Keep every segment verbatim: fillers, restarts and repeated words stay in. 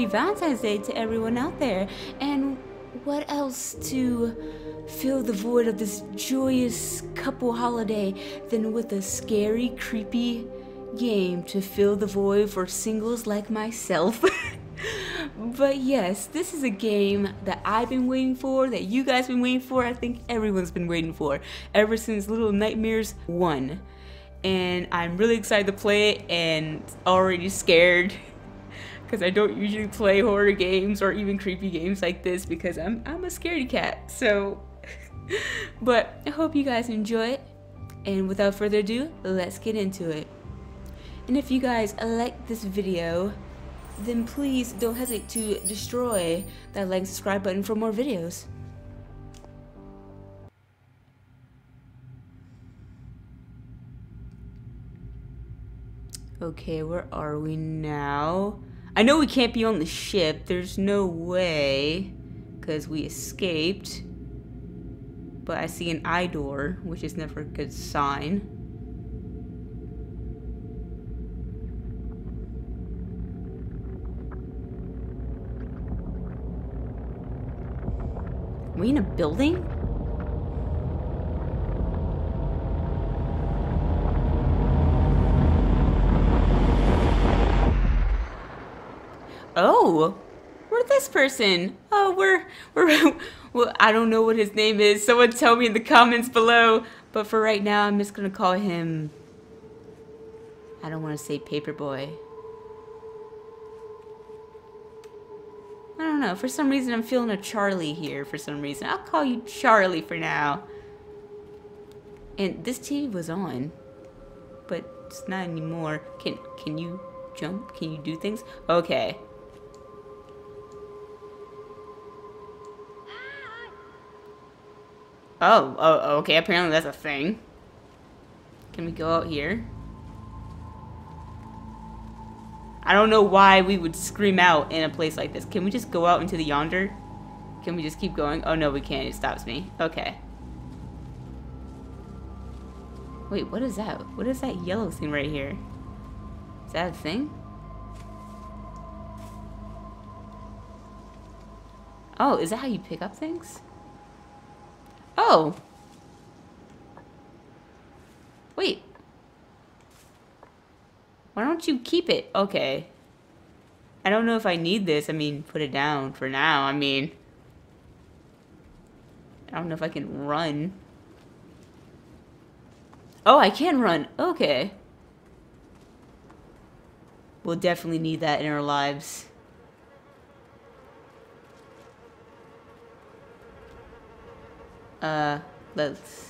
happy Valentine's Day to everyone out there. And what else to fill the void of this joyous couple holiday than with a scary, creepy game to fill the void for singles like myself. But yes, this is a game that I've been waiting for, that you guys have been waiting for, I think everyone's been waiting for, ever since Little Nightmares one. And I'm really excited to play it and already scared because I don't usually play horror games or even creepy games like this because I'm, I'm a scaredy cat. So, but I hope you guys enjoy it. And without further ado, let's get into it. And if you guys like this video, then please don't hesitate to destroy that like and subscribe button for more videos. Okay, where are we now? I know we can't be on the ship. There's no way, because we escaped. But I see an eye door, which is never a good sign. Are we in a building? Oh, we're this person. Oh, we're, we're, well, I don't know what his name is. Someone tell me in the comments below. But for right now, I'm just gonna call him, I don't wanna say Paperboy. I don't know, for some reason I'm feeling a Charlie here for some reason. I'll call you Charlie for now. And this T V was on, but it's not anymore. Can can you jump? Can you do things? Okay. Oh, oh, okay, apparently that's a thing. Can we go out here? I don't know why we would scream out in a place like this. Can we just go out into the yonder? Can we just keep going? Oh, no, we can't. It stops me. Okay. Wait, what is that? What is that yellow thing right here? Is that a thing? Oh, is that how you pick up things? Oh. Wait. Why don't you keep it? Okay. I don't know if I need this. I mean, put it down for now. I mean, I don't know if I can run. Oh, I can run. Okay. We'll definitely need that in our lives. Uh, let's...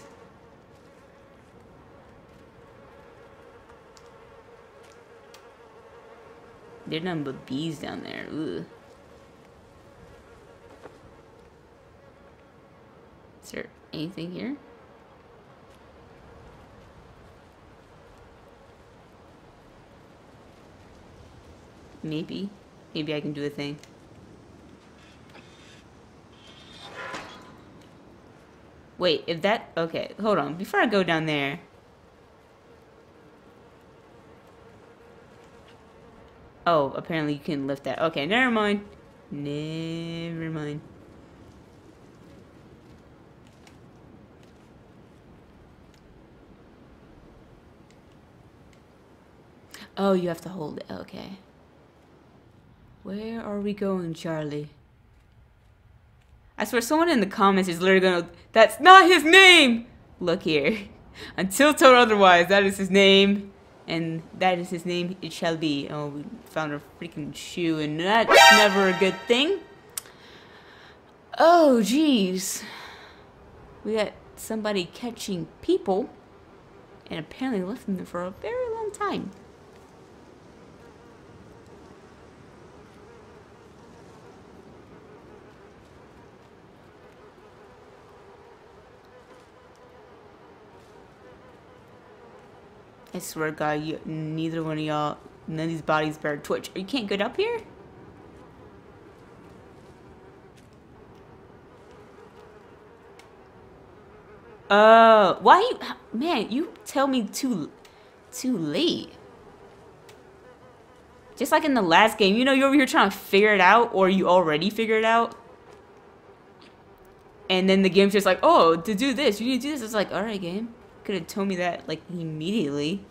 There's nothing but bees down there. Ugh. Is there anything here? Maybe. Maybe I can do a thing. Wait, if that... Okay, hold on. Before I go down there... Oh, apparently you can lift that. Okay, never mind. Never mind. Oh, you have to hold it. Okay. Where are we going, Charlie? I swear someone in the comments is literally gonna... That's not his name! Look here. Until told otherwise, that is his name. And that is his name, it shall be. Oh, we found a freaking shoe, and that's never a good thing. Oh, jeez. We got somebody catching people, and apparently left them there for a very long time. I swear to God, you, neither one of y'all, none of these bodies better twitch. You can't get up here? Uh, why you, man, you tell me too, too late. Just like in the last game, you know, you're over here trying to figure it out, or you already figured it out. And then the game's just like, oh, to do this, you need to do this. It's like, alright, game. Could have told me that, like, immediately.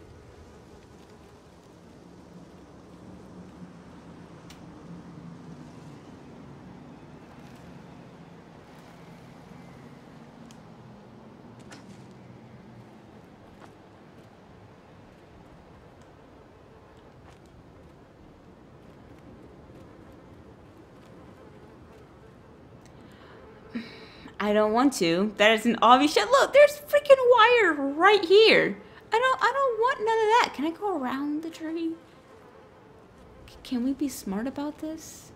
I don't want to. That is an obvious shit. Look, there's freaking wire right here. I don't I don't want none of that. Can I go around the tree? C can we be smart about this?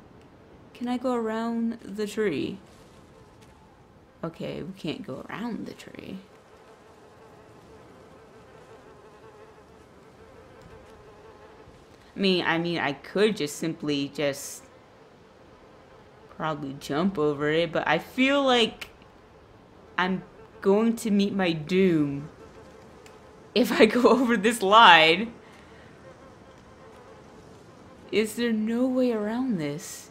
Can I go around the tree? Okay, we can't go around the tree. I mean, I mean I could just simply just probably jump over it, but I feel like I'm going to meet my doom if I go over this line. Is there no way around this?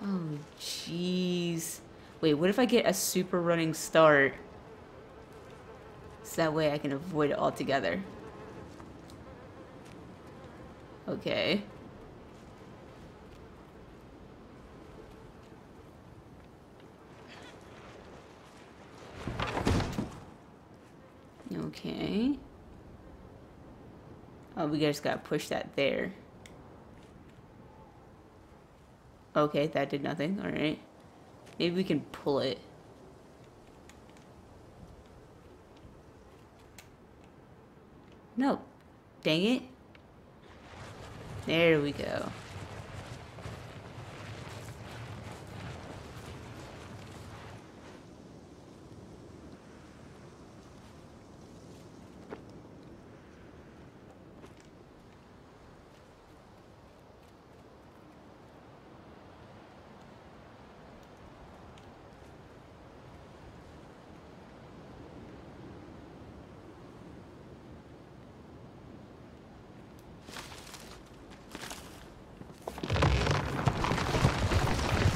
Oh, jeez. Wait, what if I get a super running start? So that way I can avoid it altogether. Okay. Okay. Oh, we just gotta push that there. Okay, that did nothing. Alright. Maybe we can pull it. No. Dang it. There we go.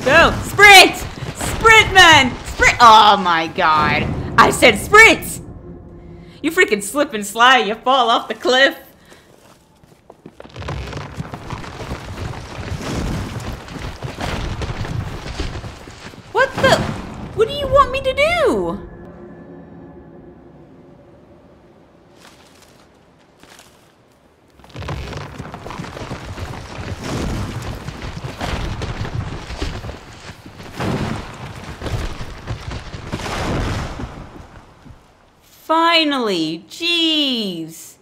Go! Sprint! Sprint, man! Sprint! Oh my god. I said sprint! You freaking slip and slide, you fall off the cliff. What the? What do you want me to do? Finally! Jeez!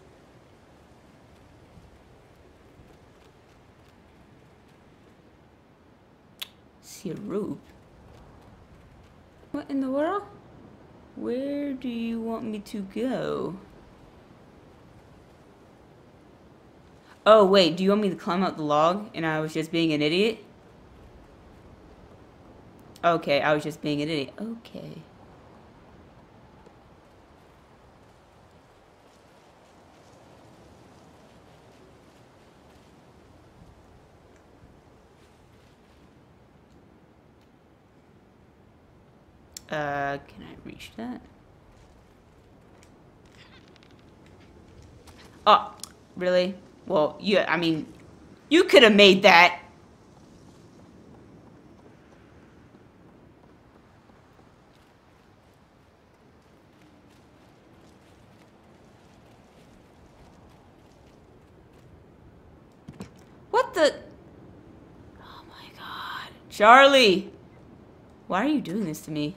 See a rope. What in the world? Where do you want me to go? Oh wait, do you want me to climb up the log and I was just being an idiot? Okay, I was just being an idiot. Okay. Uh, can I reach that? Oh, really? Well, yeah, I mean, you could have made that. What the? Oh my god. Charlie, why are you doing this to me?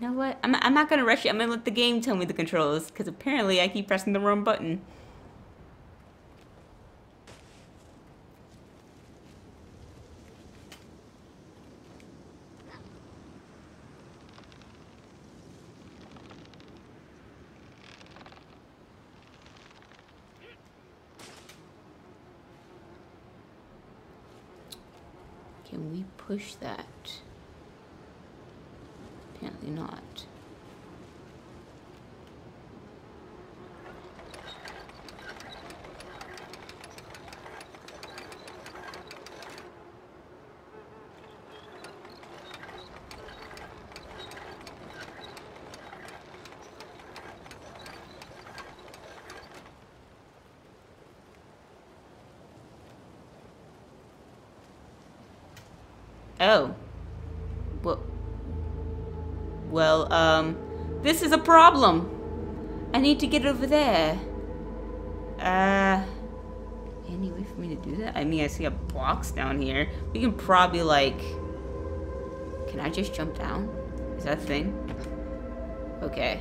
You know what? I'm, I'm not gonna rush you. I'm gonna let the game tell me the controls, because apparently I keep pressing the wrong button. Can we push that? Apparently not. Oh. Well, well, um, this is a problem. I need to get over there. Uh, any way for me to do that? I mean, I see a box down here. We can probably, like, can I just jump down? Is that a thing? Okay.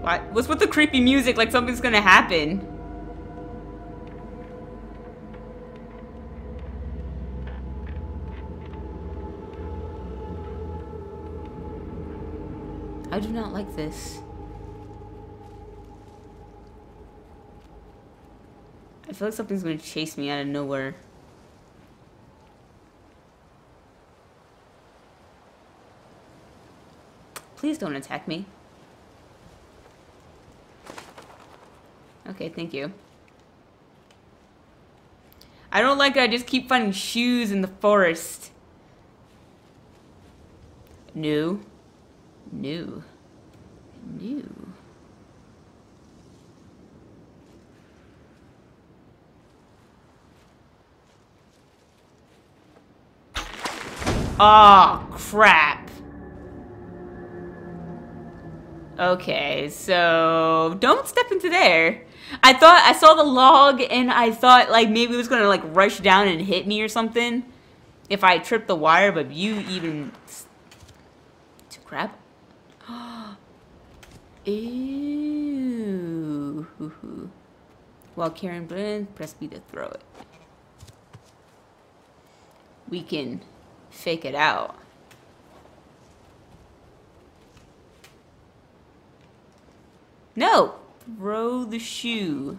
What? What's with the creepy music? Like something's gonna happen. I do not like this. I feel like something's gonna chase me out of nowhere. Please don't attack me. Okay, thank you. I don't like it. I just keep finding shoes in the forest. New. New. New. Oh, crap. Okay, so don't step into there. I thought I saw the log and I thought like maybe it was gonna like rush down and hit me or something if I tripped the wire, but you even to grab. Ew. While carrying blend, press B to throw it. We can fake it out. No! Throw the shoe.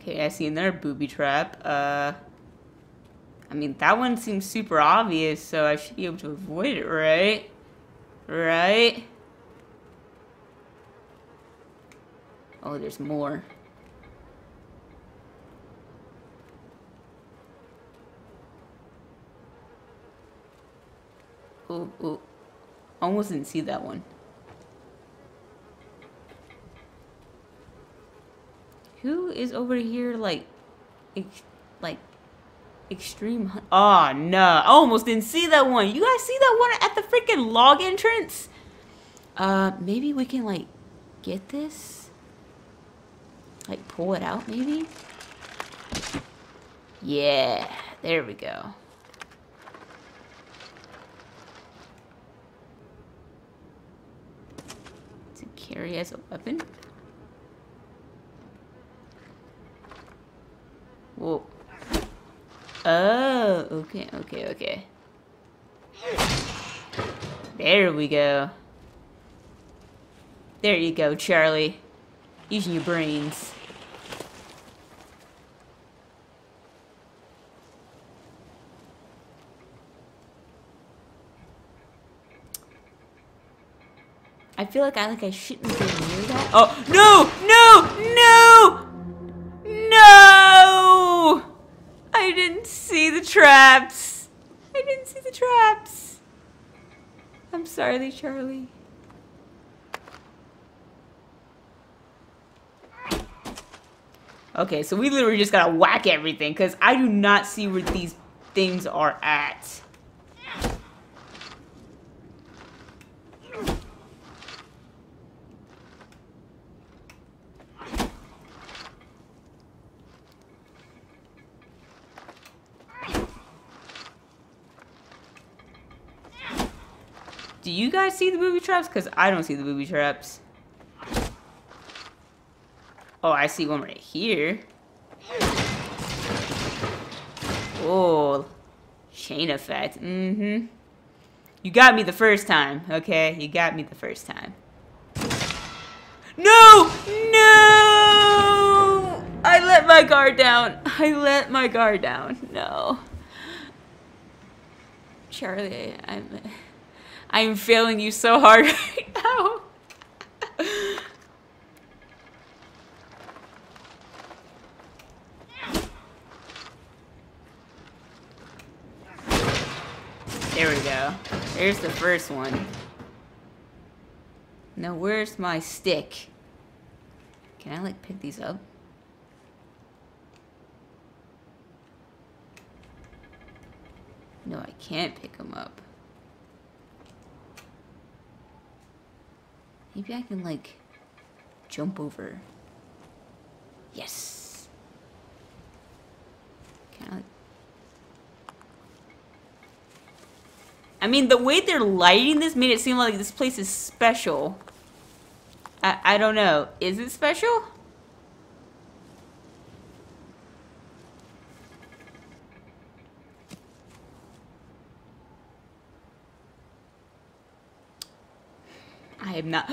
Okay, I see another booby trap. Uh, I mean, that one seems super obvious, so I should be able to avoid it, right? Right? Oh, there's more. Ooh, ooh. Almost didn't see that one. Who is over here, like, ex like, extreme? Oh, no. I almost didn't see that one. You guys see that one at the freaking log entrance? Uh, maybe we can, like, get this? Like, pull it out, maybe? Yeah. There we go. To carry as a weapon? Whoa. Oh, okay, okay, okay. There we go. There you go, Charlie. Using your brains. I feel like I like I shouldn't be near that. Oh, no, no, no! I didn't see the traps. I didn't see the traps. I'm sorry, Charlie. Okay, so we literally just gotta whack everything because I do not see where these things are at. Do you guys see the booby traps? Because I don't see the booby traps. Oh, I see one right here. Oh, chain effect. Mm-hmm. You got me the first time, okay? You got me the first time. No! No! I let my guard down. I let my guard down. No. Charlie, I'm... I'm failing you so hard right now. There we go. There's the first one. Now where's my stick? Can I like pick these up? No, I can't pick them up. Maybe I can like jump over. Yes. Can I like... I mean, the way they're lighting this made it seem like this place is special. I, I don't know. Is it special? I am not.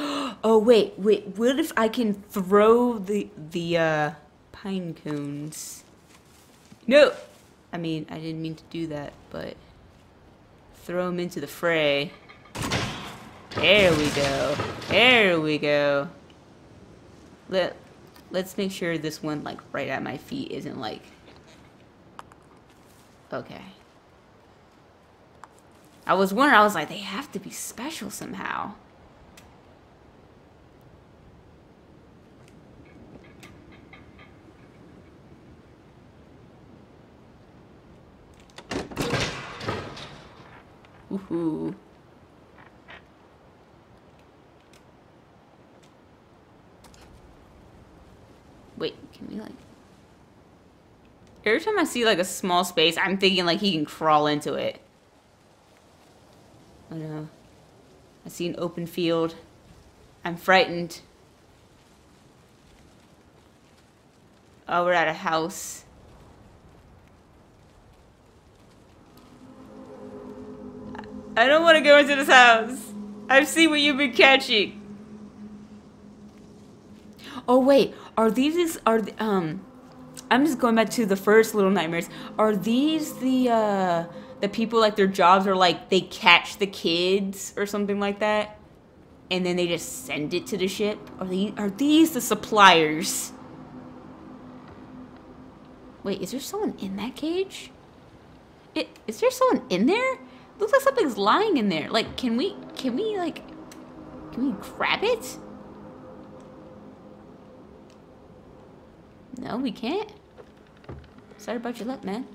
Oh, wait, wait. What if I can throw the, the uh, pine cones? No. I mean, I didn't mean to do that, but... Throw him into the fray. There we go. There we go. Let, let's make sure this one, like, right at my feet isn't, like... Okay. I was wondering, I was like, they have to be special somehow. Ooh. Wait, can we like... Every time I see like a small space, I'm thinking like he can crawl into it. Oh no. I see an open field. I'm frightened. Oh, we're at a house. I don't want to go into this house. I've seen what you've been catching. Oh wait, are these are the, um? I'm just going back to the first Little Nightmares. Are these the uh the people like their jobs are like they catch the kids or something like that, and then they just send it to the ship? Are these are these the suppliers? Wait, is there someone in that cage? It is there someone in there? Looks like something's lying in there. Like, can we, can we, like, can we grab it? No, we can't. Sorry about your luck, man.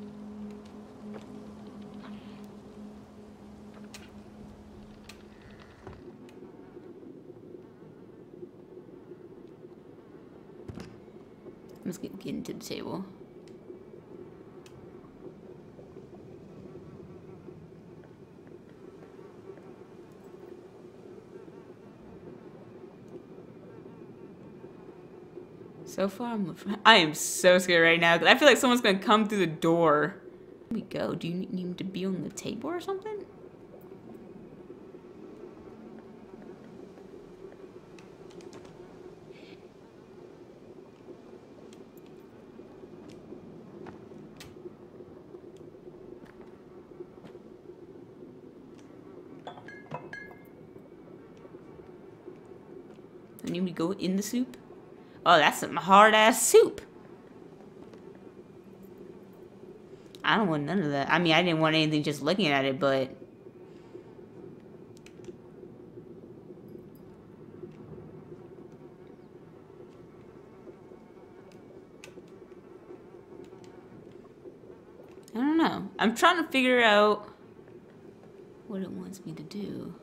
I'm just gonna get into the table. So far, I'm, I am so scared right now. I feel like someone's gonna come through the door. Here we go. Do you need him to be on the table or something? I need to go in the soup. Oh, that's some hard-ass soup. I don't want none of that. I mean, I didn't want anything just looking at it, but... I don't know. I'm trying to figure out what it wants me to do.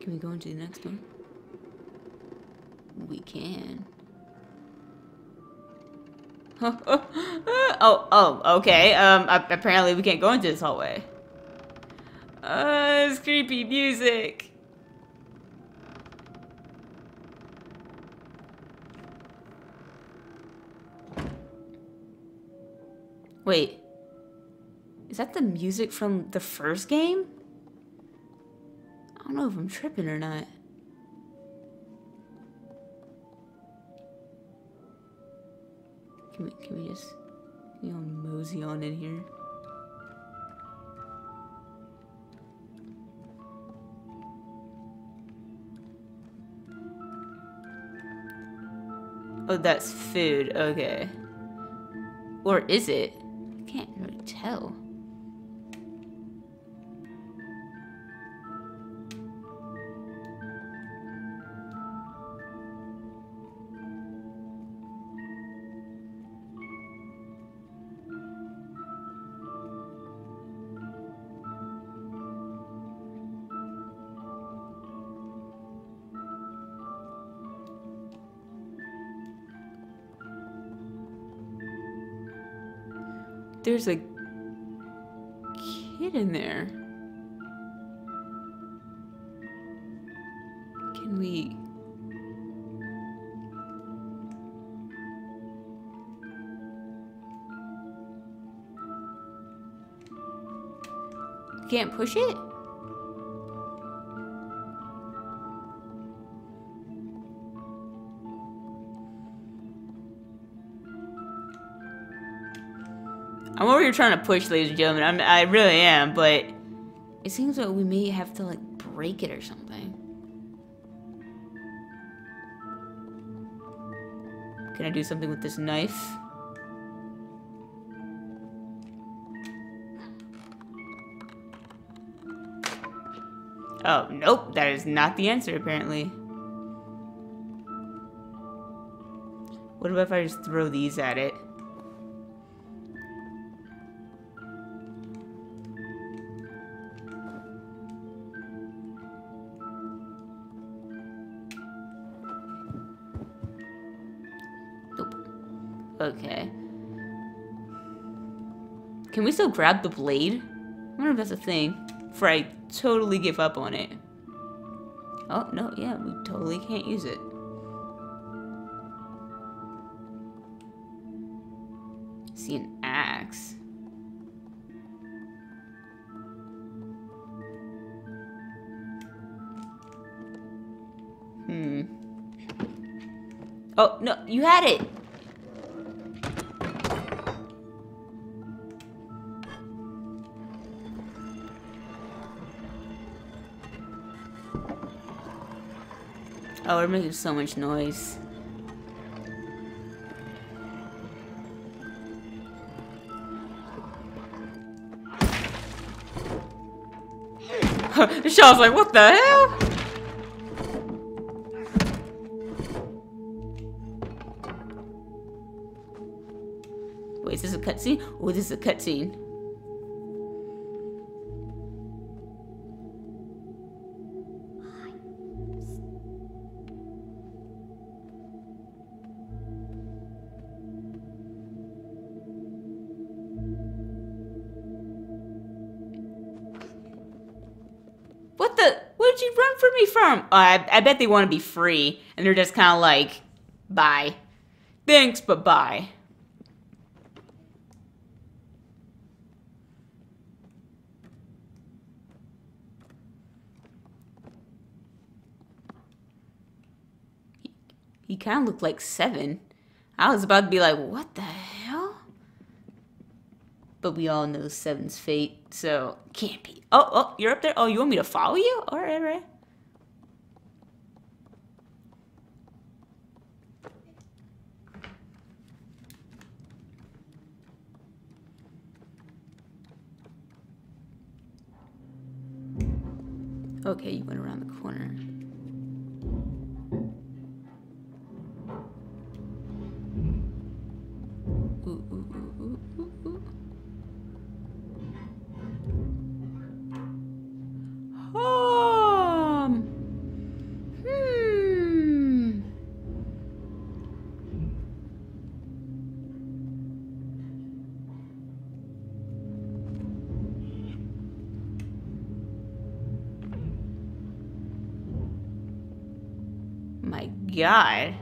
Can we go into the next one? We can. oh, oh, okay. Um, apparently we can't go into this hallway. Uh, it's creepy music. Wait. Is that the music from the first game? I don't know if I'm tripping or not. Can we, can we just, you know, mosey on in here? Oh, that's food. Okay. Or is it? I can't really tell. There's a kid in there. Can we? Can't push it? I'm over here trying to push, ladies and gentlemen. I'm, I really am, but it seems like we may have to, like, break it or something. Can I do something with this knife? Oh, nope. That is not the answer, apparently. What about if I just throw these at it? Okay. Can we still grab the blade? I wonder if that's a thing. Before I totally give up on it. Oh, no, yeah, we totally can't use it. I see an axe. Hmm. Oh, no, you had it! Oh, we're making so much noise. The shell's like, what the hell? Wait, is this a cutscene? Oh, this is a cutscene. From uh, I, I bet they want to be free and they're just kind of like, bye, thanks but bye. He, he kind of looked like Seven. I was about to be like, what the hell, but we all know Seven's fate, so can't be. Oh, oh, you're up there. Oh, you want me to follow you? All right, all right. Okay, you went around the corner. Ooh, ooh, ooh, ooh, ooh, ooh. Um, hmm. My God.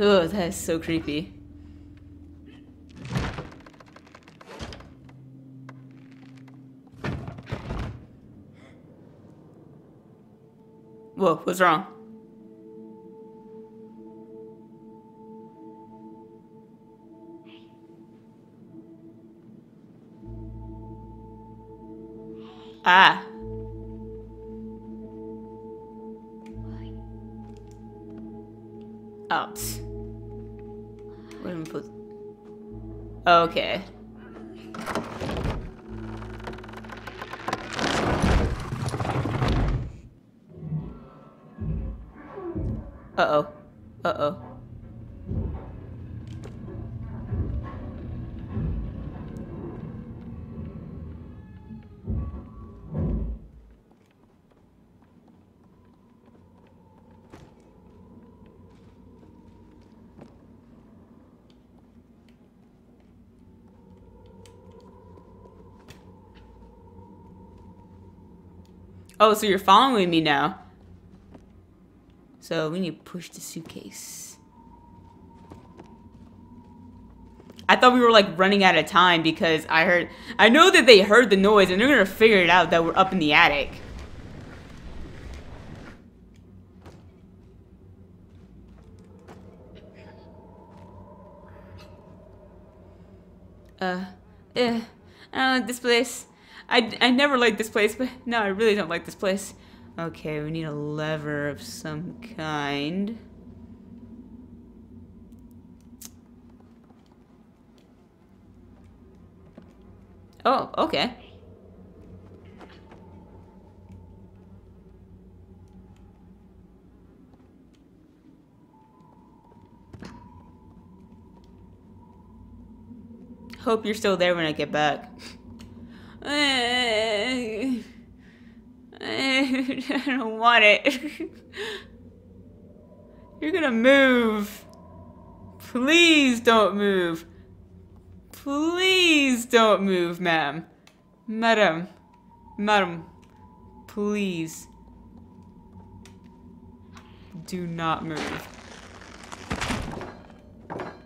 Oh, that is so creepy. Whoa, what's wrong? Ah. Oops. Okay. Uh-oh. Uh-oh. Oh, so you're following me now. So we need to push the suitcase. I thought we were like running out of time because I heard, I know that they heard the noise and they're gonna figure it out that we're up in the attic. Uh, eh, I don't like this place. I, I never liked this place, but no, I really don't like this place. Okay, we need a lever of some kind. Oh, okay. Hope you're still there when I get back. I don't want it. You're gonna move. Please don't move. Please don't move, ma'am. Madam. Madam. Please. Do not move.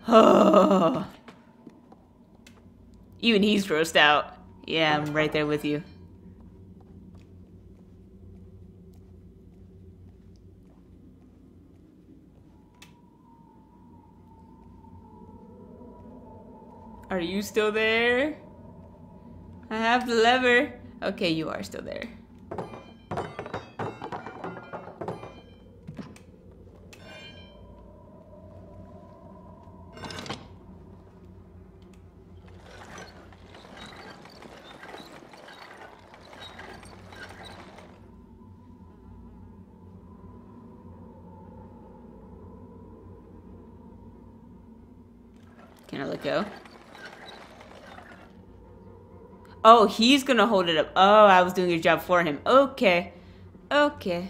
Oh. Even he's grossed out. Yeah, I'm right there with you. Are you still there? I have the lever. Okay, you are still there. Can I let go? Oh, he's gonna hold it up. Oh, I was doing your job for him. Okay. Okay.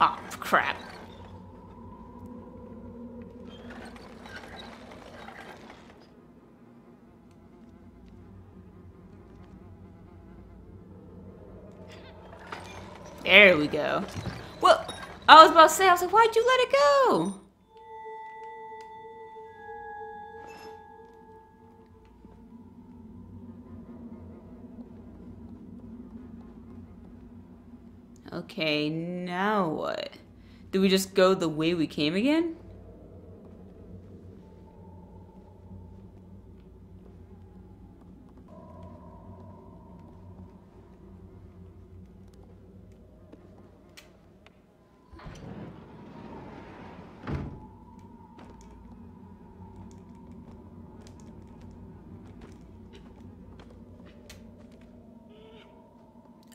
Oh, crap. There we go. Whoa! I was about to say, I was like, why'd you let it go? Okay, now what? Do we just go the way we came again?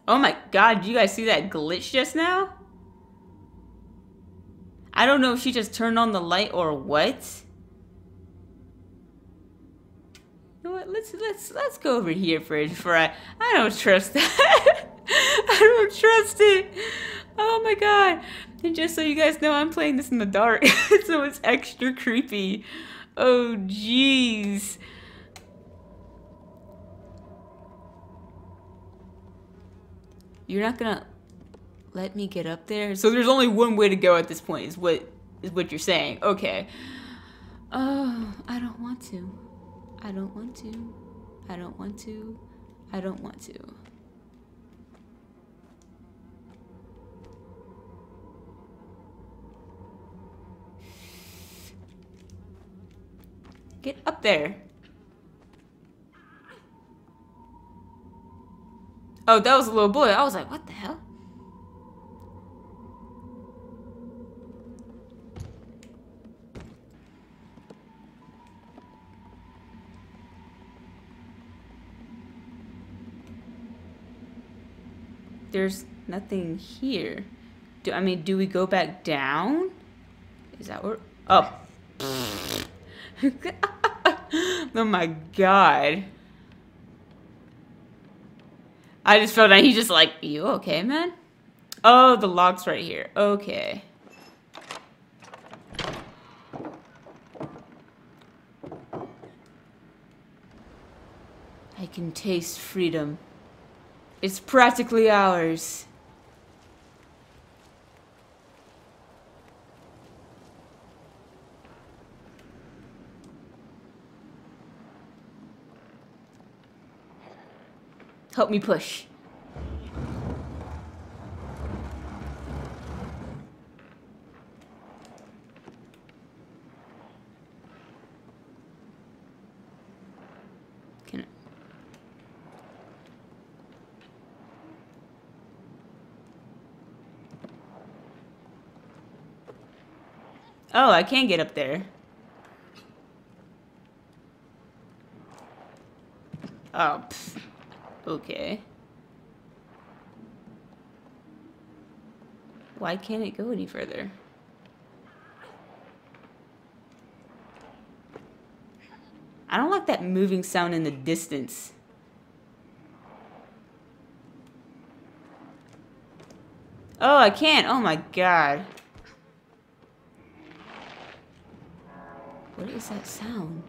Oh my God, did you guys see that glitch just now? I don't know if she just turned on the light or what. You know what? let's let's let's go over here first before I I don't trust that. I don't trust it. Oh my god. And just so you guys know, I'm playing this in the dark, so it's extra creepy. Oh jeez. You're not gonna let me get up there? So there's only one way to go at this point, is what is what you're saying. Okay. Oh, I don't want to. I don't want to. I don't want to. I don't want to. Get up there. Oh, that was a little boy. I was like, what the hell? There's nothing here. Do I mean, do we go back down? Is that where? Oh. Oh my god. I just fell down. He's just like, you okay, man? Oh, the lock's right here. Okay. I can taste freedom. It's practically ours. Help me push. Can I? Oh, I can get up there. Oh, pfft. Okay. Why can't it go any further? I don't like that moving sound in the distance. Oh, I can't. Oh my god. What is that sound?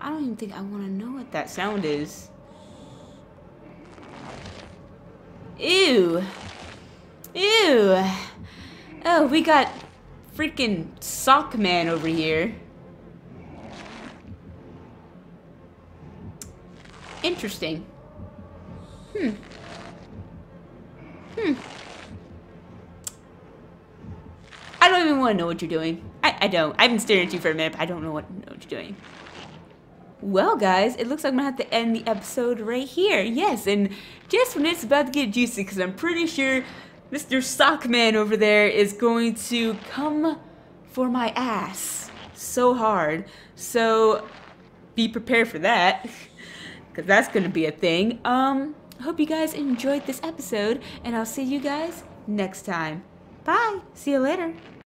I don't even think I want to know what that sound is. Ew. Ew. Oh, we got freaking sock man over here. Interesting. Hmm. Hmm. I don't even want to know what you're doing. I, I don't. I've been staring at you for a minute, but I don't know what, know what you're doing. Well, guys, it looks like I'm gonna have to end the episode right here. Yes, and just when it's about to get juicy, because I'm pretty sure Mister Sockman over there is going to come for my ass so hard. So be prepared for that, because that's gonna be a thing. Um, I hope you guys enjoyed this episode, and I'll see you guys next time. Bye. See you later.